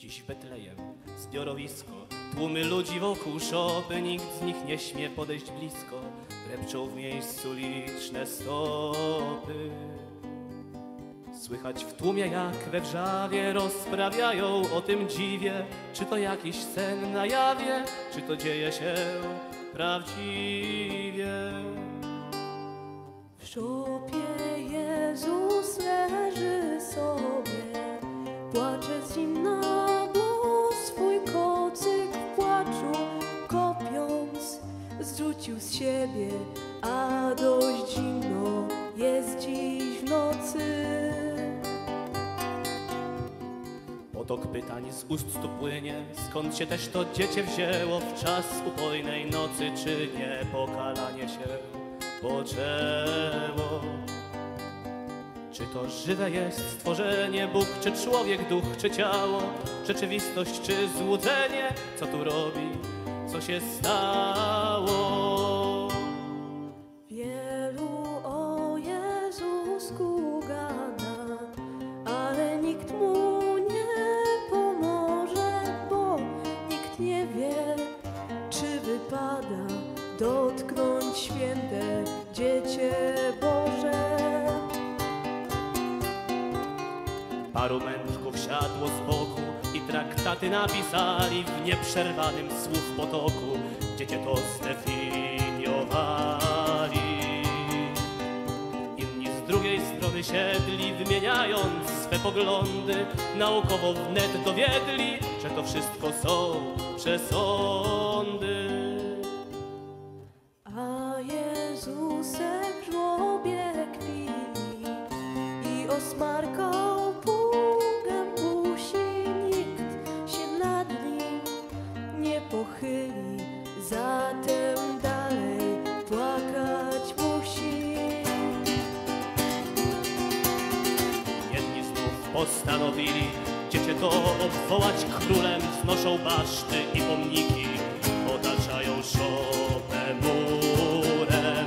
Dziś w Betlejem zbiorowisko, tłumy ludzi wokół szopy, nikt z nich nie śmie podejść blisko, drepczą w miejscu liczne stopy. Słychać w tłumie jak we wrzawie rozprawiają o tym dziwie, czy to jakiś sen na jawie, czy to dzieje się prawdziwie. W szopie Jezus leży sobie, płacze z nim na dół swój kocyk w płaczu, kopiąc zrzucił z siebie, a dość zimno jest dziś w nocy. Potok pytań z ust tu płynie, skąd się też to dziecię wzięło w czas upojnej nocy, czy nie pokalanie się poczęło? Czy to żywe jest stworzenie, Bóg czy człowiek, duch czy ciało, rzeczywistość czy złudzenie, co tu robi, co się stało? Wielu o Jezusku gada, ale nikt mu pada dotknąć święte dziecię Boże. Paru mędrków siadło z boku i traktaty napisali w nieprzerwanym słów potoku. Dziecię to zdefiniowali. Inni z drugiej strony siedli, wymieniając swe poglądy. Naukowo wnet dowiedli, że to wszystko są przesądy. A Jezusek w żłobie kwili i osmarkał pługiem pusi, nikt się nad nim nie pochyli, zatem dalej płakać musi. Jedni znów postanowili dziecię to obwołać królem, wznoszą baszty i pomniki, otaczają szopę murem.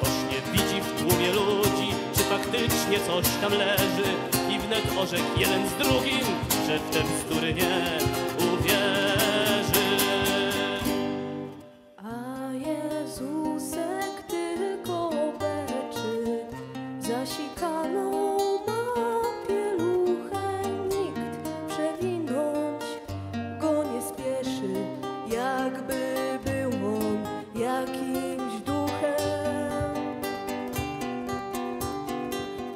Ktoś nie widzi w tłumie ludzi, czy faktycznie coś tam leży, i wnet orzekł jeden z drugim, że w te bzdury nie uwierzy. A Jezusek tylko beczy, zasikano. Jakby był on jakimś duchem.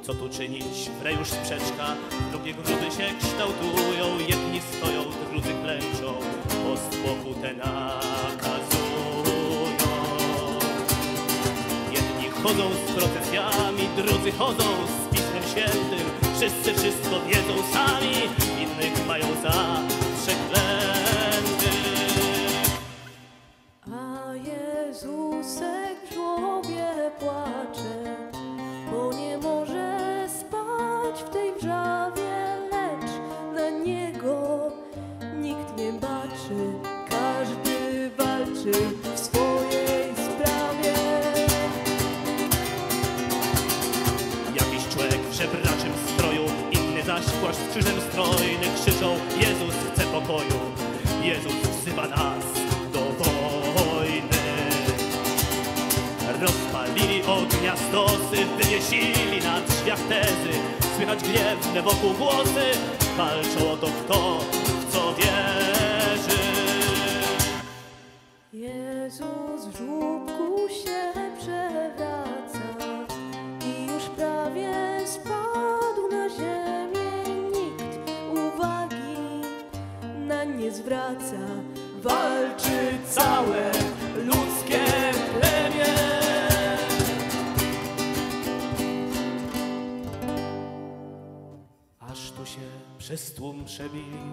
Co tu czynić, w rejusz sprzeczka, drugie grudy się kształtują, jedni stoją, drudzy klęczą, bo spokutę nakazują. Jedni chodzą z procesjami, drudzy chodzą z Pismem Świętym, wszyscy wszystko wiedzą sami, innych mają za przeklętych. A Jezusek w żłobie płacze, bo nie może spać w tej wrzawie, lecz na niego nikt nie baczy, każdy walczy w swojej sprawie. Jakiś człowiek w żebraczym stroju, inny zaś płaszcz z krzyżem strojny, krzyczą: Jezus chce pokoju, Jezus wzywa nas. Rozpalili ognia stosy, wywiesili na drzwiach tezy, słychać gniewne wokół głosy, walczą o to, kto w co wierzy. Jezus w żłobku się przewraca i już prawie spadł na ziemię, nikt uwagi na nie zwraca, walczy całe ludzkie plemię. Aż tu się przez tłum przebili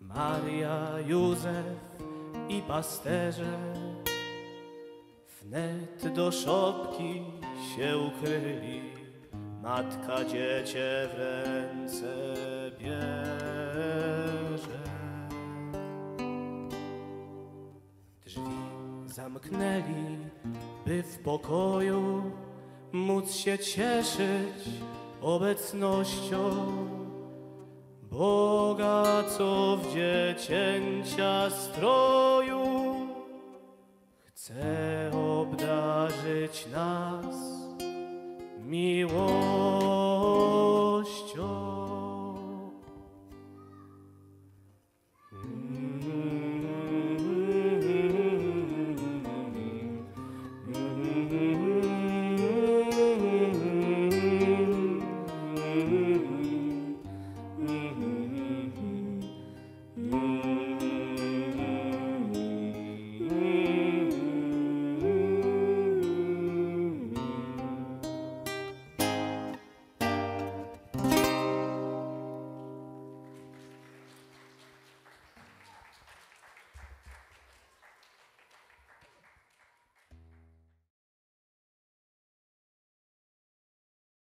Maria, Józef i pasterze. Wnet do szopki się ukryli, matka dziecię w ręce bierze. Drzwi zamknęli, by w pokoju móc się cieszyć obecnością Boga, co w dziecięcia stroju chce obdarzyć nas miłością.